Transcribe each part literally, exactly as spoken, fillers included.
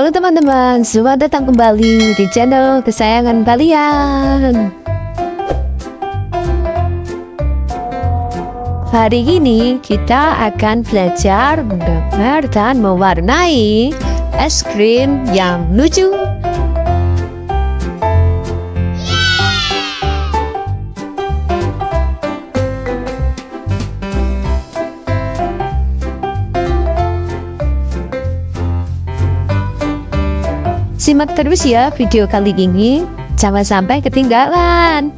Halo teman-teman, selamat datang kembali di channel kesayangan kalian. Hari ini kita akan belajar menggambar dan mewarnai es krim yang lucu. Simak terus ya video kali ini, jangan sampai ketinggalan.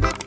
Wow.